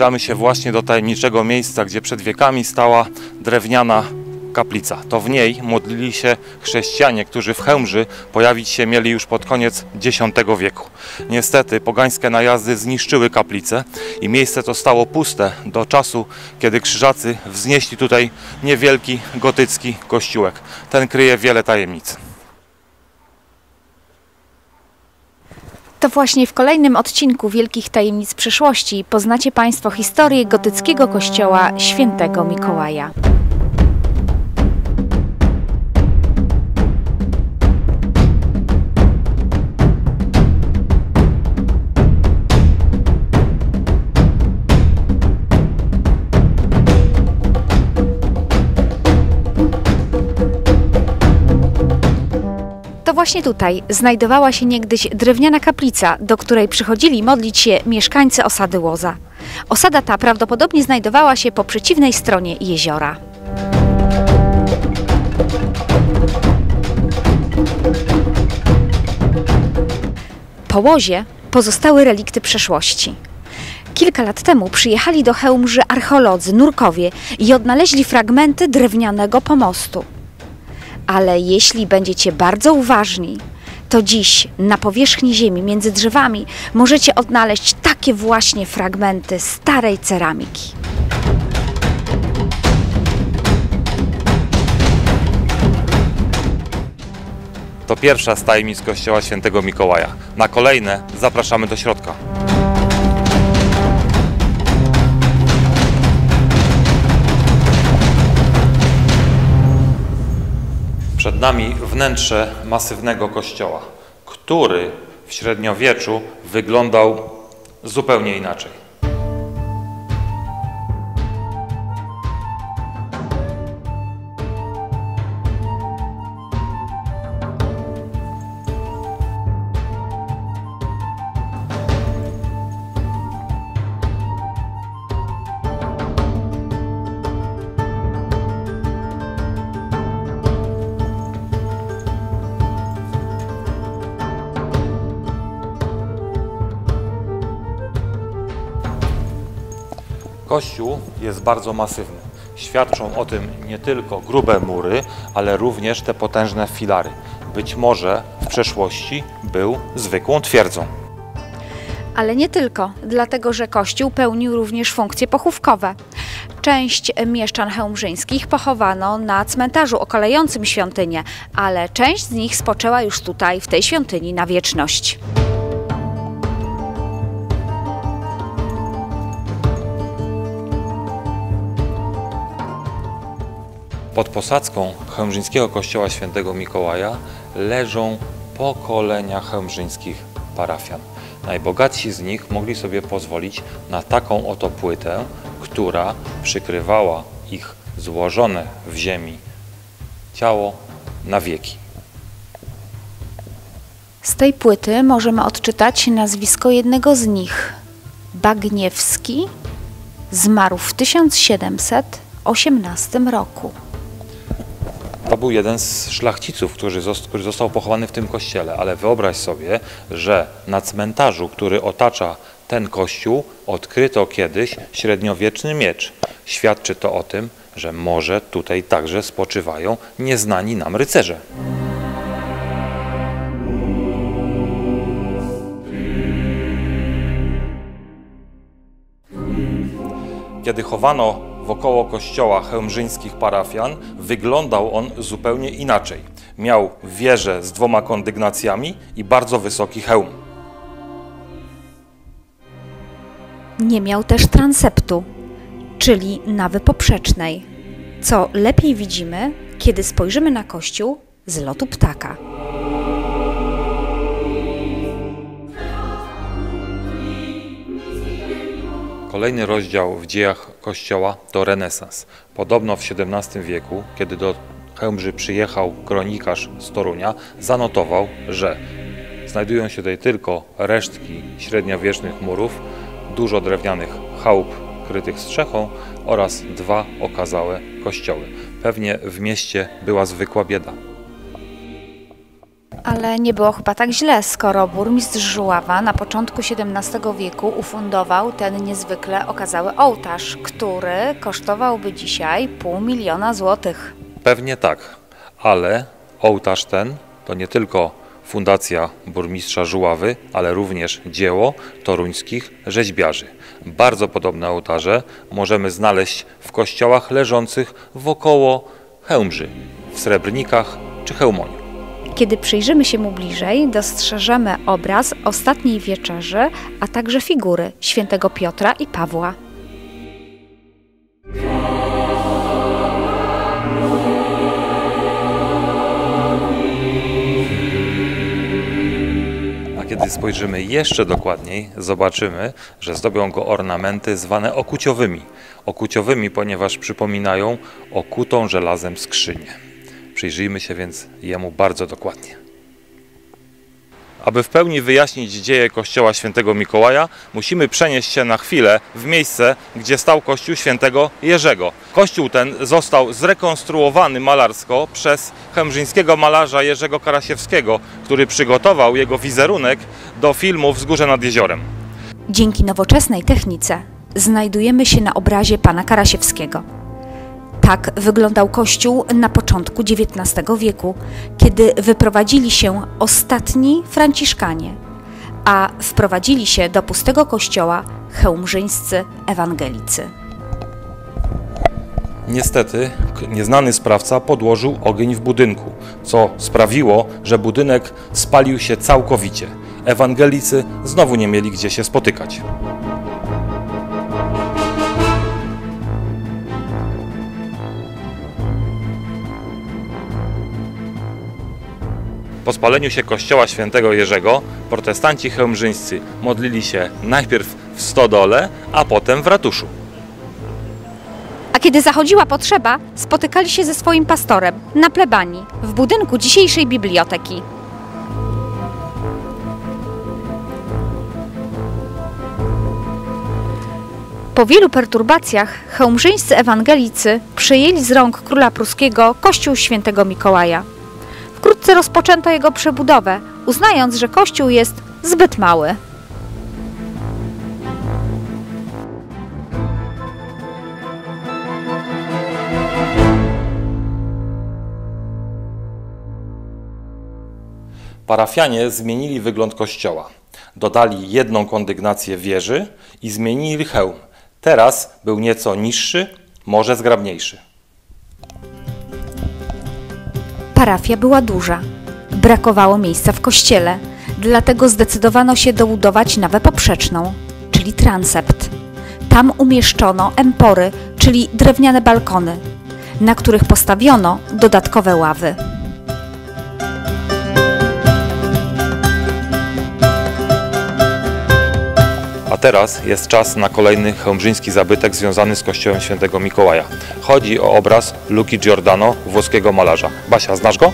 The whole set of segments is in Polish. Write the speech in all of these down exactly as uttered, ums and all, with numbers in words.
zbliżamy się właśnie do tajemniczego miejsca, gdzie przed wiekami stała drewniana kaplica. To w niej modlili się chrześcijanie, którzy w Chełmży pojawić się mieli już pod koniec dziesiątego wieku. Niestety pogańskie najazdy zniszczyły kaplicę i miejsce to stało puste do czasu, kiedy krzyżacy wznieśli tutaj niewielki gotycki kościółek. Ten kryje wiele tajemnic. To właśnie w kolejnym odcinku Wielkich Tajemnic Przyszłości poznacie Państwo historię gotyckiego kościoła Świętego Mikołaja. Właśnie tutaj znajdowała się niegdyś drewniana kaplica, do której przychodzili modlić się mieszkańcy osady Łoza. Osada ta prawdopodobnie znajdowała się po przeciwnej stronie jeziora. Po Łozie pozostały relikty przeszłości. Kilka lat temu przyjechali do Chełmży archeolodzy, nurkowie i odnaleźli fragmenty drewnianego pomostu. Ale jeśli będziecie bardzo uważni, to dziś na powierzchni ziemi, między drzewami, możecie odnaleźć takie właśnie fragmenty starej ceramiki. To pierwsza z tajemnic kościoła Świętego Mikołaja. Na kolejne zapraszamy do środka. Przed nami wnętrze masywnego kościoła, który w średniowieczu wyglądał zupełnie inaczej. Kościół jest bardzo masywny. Świadczą o tym nie tylko grube mury, ale również te potężne filary. Być może w przeszłości był zwykłą twierdzą. Ale nie tylko, dlatego że kościół pełnił również funkcje pochówkowe. Część mieszczan chełmżyńskich pochowano na cmentarzu okalającym świątynię, ale część z nich spoczęła już tutaj, w tej świątyni, na wieczność. Pod posadzką chełmżyńskiego kościoła Świętego Mikołaja leżą pokolenia chełmżyńskich parafian. Najbogatsi z nich mogli sobie pozwolić na taką oto płytę, która przykrywała ich złożone w ziemi ciało na wieki. Z tej płyty możemy odczytać nazwisko jednego z nich. Bagniewski zmarł w tysiąc siedemset osiemnastym roku. To był jeden z szlachciców, który został pochowany w tym kościele, ale wyobraź sobie, że na cmentarzu, który otacza ten kościół, odkryto kiedyś średniowieczny miecz. Świadczy to o tym, że może tutaj także spoczywają nieznani nam rycerze. Kiedy chowano wokoło kościoła chełmżyńskich parafian, wyglądał on zupełnie inaczej. Miał wieżę z dwoma kondygnacjami i bardzo wysoki hełm. Nie miał też transeptu, czyli nawy poprzecznej, co lepiej widzimy, kiedy spojrzymy na kościół z lotu ptaka. Kolejny rozdział w dziejach kościoła to renesans. Podobno w siedemnastym wieku, kiedy do Chełmży przyjechał kronikarz z Torunia, zanotował, że znajdują się tutaj tylko resztki średniowiecznych murów, dużo drewnianych chałup krytych strzechą oraz dwa okazałe kościoły. Pewnie w mieście była zwykła bieda. Ale nie było chyba tak źle, skoro burmistrz Żuława na początku siedemnastego wieku ufundował ten niezwykle okazały ołtarz, który kosztowałby dzisiaj pół miliona złotych. Pewnie tak, ale ołtarz ten to nie tylko fundacja burmistrza Żuławy, ale również dzieło toruńskich rzeźbiarzy. Bardzo podobne ołtarze możemy znaleźć w kościołach leżących wokoło Chełmży, w Srebrnikach czy Chełmoniu. Kiedy przyjrzymy się mu bliżej, dostrzeżemy obraz Ostatniej Wieczerzy, a także figury świętego Piotra i Pawła. A kiedy spojrzymy jeszcze dokładniej, zobaczymy, że zdobią go ornamenty zwane okuciowymi. Okuciowymi, ponieważ przypominają okutą żelazem skrzynię. Przyjrzyjmy się więc jemu bardzo dokładnie. Aby w pełni wyjaśnić dzieje kościoła świętego Mikołaja, musimy przenieść się na chwilę w miejsce, gdzie stał kościół świętego Jerzego. Kościół ten został zrekonstruowany malarsko przez chełmżyńskiego malarza Jerzego Karasiewskiego, który przygotował jego wizerunek do filmu Wzgórze nad jeziorem. Dzięki nowoczesnej technice znajdujemy się na obrazie pana Karasiewskiego. Tak wyglądał kościół na początku dziewiętnastego wieku, kiedy wyprowadzili się ostatni Franciszkanie, a wprowadzili się do pustego kościoła chełmżyńscy ewangelicy. Niestety nieznany sprawca podłożył ogień w budynku, co sprawiło, że budynek spalił się całkowicie. Ewangelicy znowu nie mieli gdzie się spotykać. Po spaleniu się kościoła świętego Jerzego protestanci chełmżyńscy modlili się najpierw w stodole, a potem w ratuszu. A kiedy zachodziła potrzeba, spotykali się ze swoim pastorem na plebanii w budynku dzisiejszej biblioteki. Po wielu perturbacjach chełmżyńscy ewangelicy przejęli z rąk króla pruskiego kościół świętego Mikołaja. Wkrótce rozpoczęto jego przebudowę, uznając, że kościół jest zbyt mały. Parafianie zmienili wygląd kościoła. Dodali jedną kondygnację wieży i zmienili hełm. Teraz był nieco niższy, może zgrabniejszy. Parafia była duża, brakowało miejsca w kościele, dlatego zdecydowano się dobudować nawę poprzeczną, czyli transept. Tam umieszczono empory, czyli drewniane balkony, na których postawiono dodatkowe ławy. A teraz jest czas na kolejny chełmżyński zabytek związany z kościołem świętego Mikołaja. Chodzi o obraz Luki Giordano, włoskiego malarza. Basia, znasz go?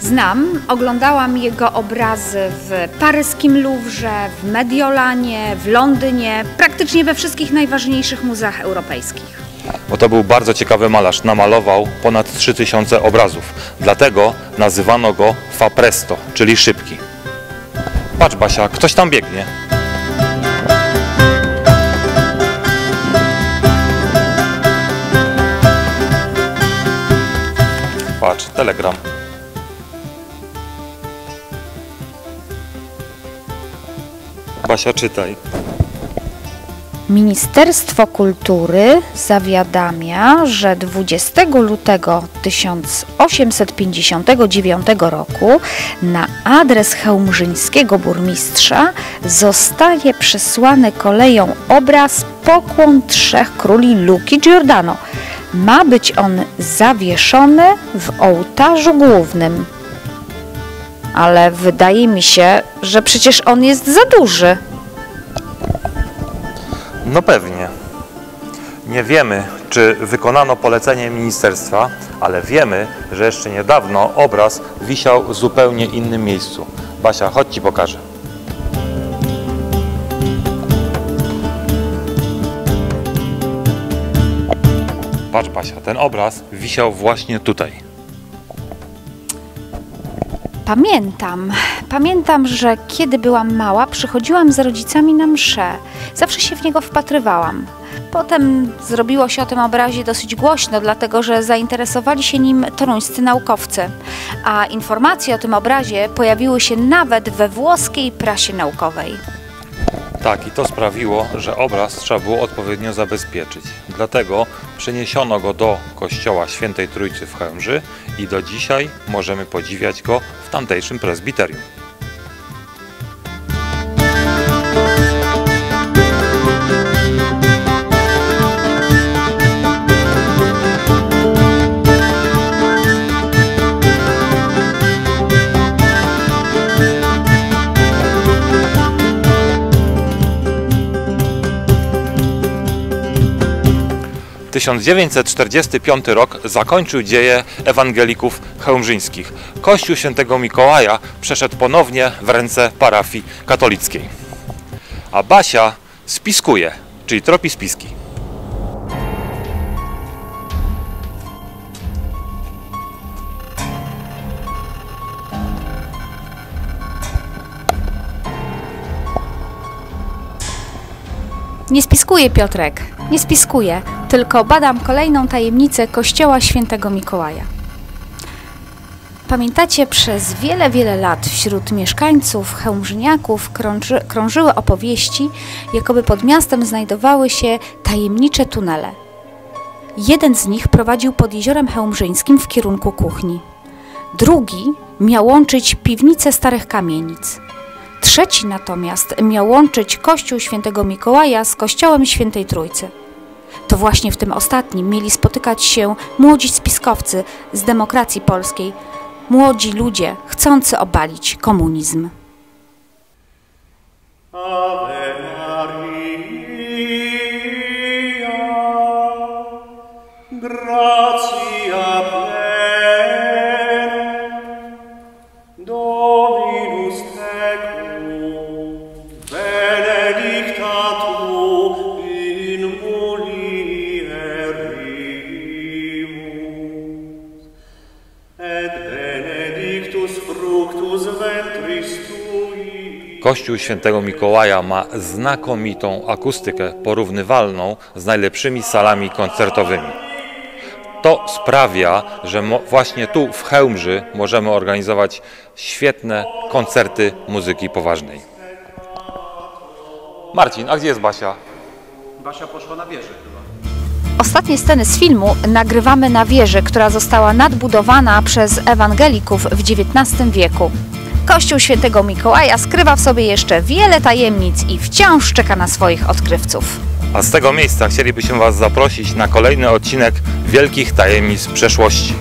Znam. Oglądałam jego obrazy w paryskim Luwrze, w Mediolanie, w Londynie, praktycznie we wszystkich najważniejszych muzeach europejskich. Bo to był bardzo ciekawy malarz. Namalował ponad trzy tysiące obrazów. Dlatego nazywano go fa presto, czyli szybki. Patrz, Basia, ktoś tam biegnie. Patrz, telegram. Basia, czytaj. Ministerstwo Kultury zawiadamia, że dwudziestego lutego tysiąc osiemset pięćdziesiątego dziewiątego roku na adres chełmżyńskiego burmistrza zostaje przysłany koleją obraz Pokłon Trzech Króli Luki Giordano. Ma być on zawieszony w ołtarzu głównym. Ale wydaje mi się, że przecież on jest za duży. No pewnie. Nie wiemy, czy wykonano polecenie ministerstwa, ale wiemy, że jeszcze niedawno obraz wisiał w zupełnie innym miejscu. Basia, chodź ci pokażę. Patrz, Basia, ten obraz wisiał właśnie tutaj. Pamiętam, pamiętam, że kiedy byłam mała, przychodziłam z rodzicami na mszę. Zawsze się w niego wpatrywałam. Potem zrobiło się o tym obrazie dosyć głośno, dlatego że zainteresowali się nim toruńscy naukowcy, a informacje o tym obrazie pojawiły się nawet we włoskiej prasie naukowej. Tak, i to sprawiło, że obraz trzeba było odpowiednio zabezpieczyć. Dlatego przeniesiono go do kościoła Świętej Trójcy w Chęży i do dzisiaj możemy podziwiać go w tamtejszym prezbiterium. tysiąc dziewięćset czterdziesty piąty rok zakończył dzieje ewangelików chełmżyńskich. Kościół Świętego Mikołaja przeszedł ponownie w ręce parafii katolickiej. A Basia spiskuje, czyli tropi spiski. Nie spiskuję, Piotrek, nie spiskuję, tylko badam kolejną tajemnicę kościoła Świętego Mikołaja. Pamiętacie, przez wiele, wiele lat wśród mieszkańców chełmżyniaków krąży, krążyły opowieści, jakoby pod miastem znajdowały się tajemnicze tunele. Jeden z nich prowadził pod Jeziorem Chełmżyńskim w kierunku kuchni. Drugi miał łączyć piwnice starych kamienic. Trzeci natomiast miał łączyć kościół Świętego Mikołaja z kościołem Świętej Trójcy. To właśnie w tym ostatnim mieli spotykać się młodzi spiskowcy z demokracji polskiej, młodzi ludzie chcący obalić komunizm. Kościół Świętego Mikołaja ma znakomitą akustykę porównywalną z najlepszymi salami koncertowymi. To sprawia, że właśnie tu w Chełmży możemy organizować świetne koncerty muzyki poważnej. Marcin, a gdzie jest Basia? Basia poszła na wieżę chyba. Ostatnie sceny z filmu nagrywamy na wieży, która została nadbudowana przez ewangelików w dziewiętnastym wieku. Kościół Świętego Mikołaja skrywa w sobie jeszcze wiele tajemnic i wciąż czeka na swoich odkrywców. A z tego miejsca chcielibyśmy Was zaprosić na kolejny odcinek Wielkich Tajemnic Przeszłości.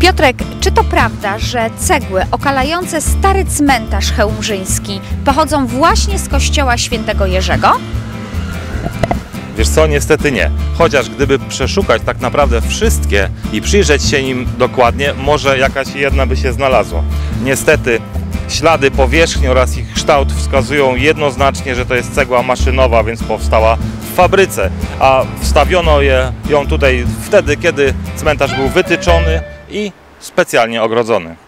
Piotrek, czy to prawda, że cegły okalające stary cmentarz chełmżyński pochodzą właśnie z kościoła Świętego Jerzego? Wiesz co, niestety nie. Chociaż gdyby przeszukać tak naprawdę wszystkie i przyjrzeć się im dokładnie, może jakaś jedna by się znalazła. Niestety ślady powierzchni oraz ich kształt wskazują jednoznacznie, że to jest cegła maszynowa, więc powstała w fabryce, a wstawiono je, ją tutaj wtedy, kiedy cmentarz był wytyczony i specjalnie ogrodzony.